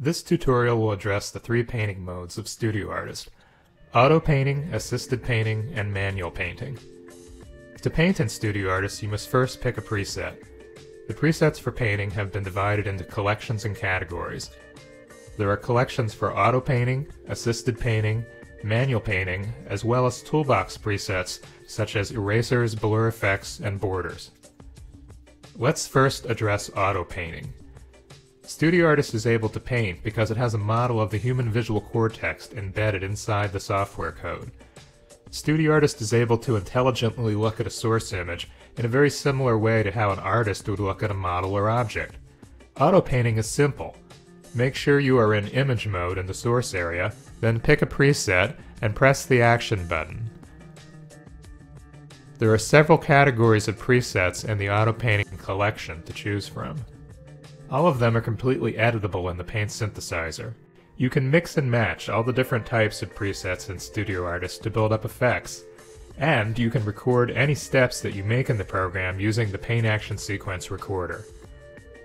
This tutorial will address the three painting modes of Studio Artist: auto painting, assisted painting, and manual painting. To paint in Studio Artist, you must first pick a preset. The presets for painting have been divided into collections and categories. There are collections for auto painting, assisted painting, manual painting, as well as toolbox presets such as erasers, blur effects, and borders. Let's first address auto painting. Studio Artist is able to paint because it has a model of the human visual cortex embedded inside the software code. Studio Artist is able to intelligently look at a source image in a very similar way to how an artist would look at a model or object. Auto painting is simple. Make sure you are in image mode in the source area, then pick a preset and press the action button. There are several categories of presets in the auto painting collection to choose from. All of them are completely editable in the Paint Synthesizer. You can mix and match all the different types of presets in Studio Artist to build up effects, and you can record any steps that you make in the program using the Paint Action Sequence Recorder.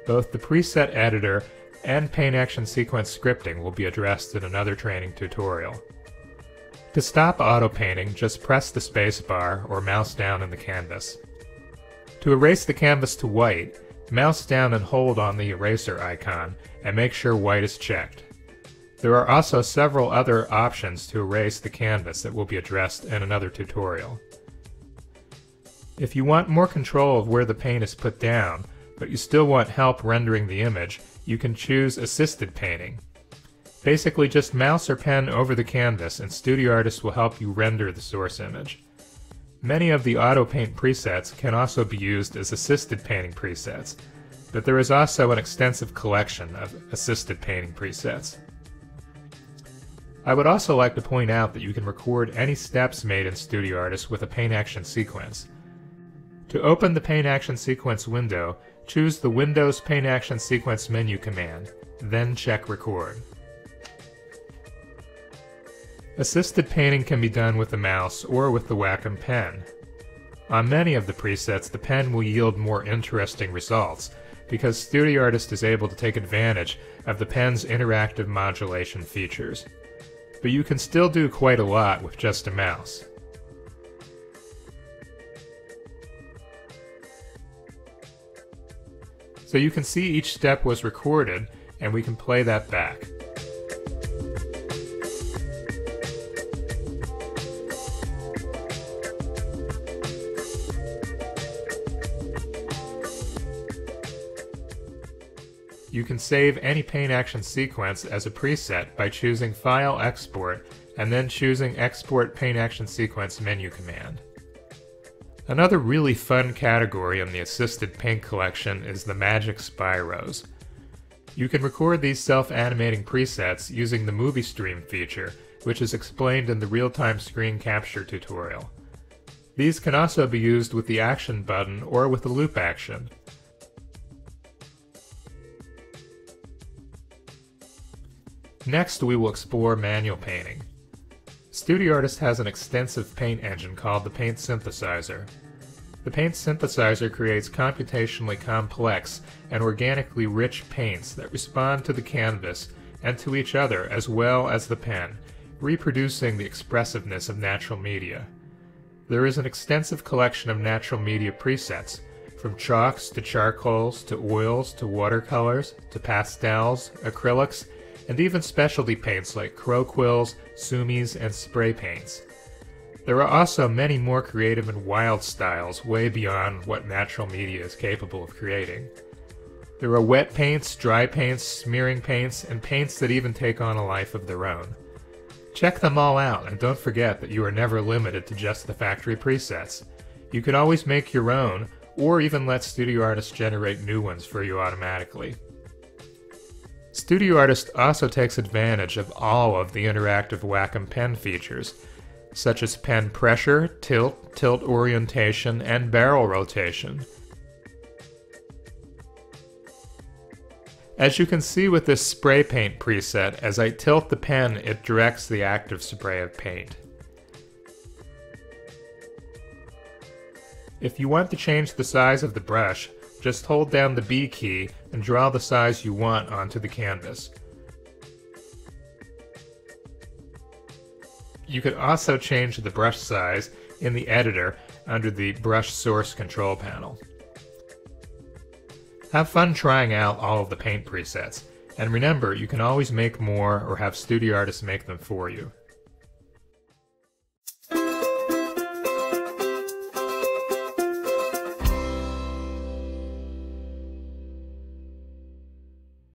Both the preset editor and Paint Action Sequence scripting will be addressed in another training tutorial. To stop auto painting, just press the space bar or mouse down in the canvas. To erase the canvas to white, mouse down and hold on the eraser icon, and make sure white is checked. There are also several other options to erase the canvas that will be addressed in another tutorial. If you want more control of where the paint is put down, but you still want help rendering the image, you can choose assisted painting. Basically, just mouse or pen over the canvas and Studio Artist will help you render the source image. Many of the auto paint presets can also be used as assisted painting presets, but there is also an extensive collection of assisted painting presets. I would also like to point out that you can record any steps made in Studio Artist with a Paint Action Sequence. To open the Paint Action Sequence window, choose the Windows Paint Action Sequence menu command, then check Record. Assisted painting can be done with the mouse or with the Wacom pen. On many of the presets, the pen will yield more interesting results because Studio Artist is able to take advantage of the pen's interactive modulation features. But you can still do quite a lot with just a mouse. So you can see each step was recorded, and we can play that back. You can save any Paint Action Sequence as a preset by choosing File Export and then choosing Export Paint Action Sequence menu command. Another really fun category in the assisted paint collection is the Magic Spiros. You can record these self-animating presets using the Movie Stream feature, which is explained in the real-time screen capture tutorial. These can also be used with the action button or with the loop action. Next, we will explore manual painting. Studio Artist has an extensive paint engine called the Paint Synthesizer. The Paint Synthesizer creates computationally complex and organically rich paints that respond to the canvas and to each other as well as the pen, reproducing the expressiveness of natural media. There is an extensive collection of natural media presets, from chalks to charcoals to oils to watercolors to pastels, acrylics, and even specialty paints like crow quills, sumis, and spray paints. There are also many more creative and wild styles way beyond what natural media is capable of creating. There are wet paints, dry paints, smearing paints, and paints that even take on a life of their own. Check them all out, and don't forget that you are never limited to just the factory presets. You can always make your own, or even let Studio Artist generate new ones for you automatically. Studio Artist also takes advantage of all of the interactive Wacom pen features, such as pen pressure, tilt, tilt orientation, and barrel rotation. As you can see with this spray paint preset, as I tilt the pen, it directs the active spray of paint. If you want to change the size of the brush, just hold down the B key and draw the size you want onto the canvas. You could also change the brush size in the editor under the brush source control panel. Have fun trying out all of the paint presets, and remember, you can always make more or have Studio Artist make them for you.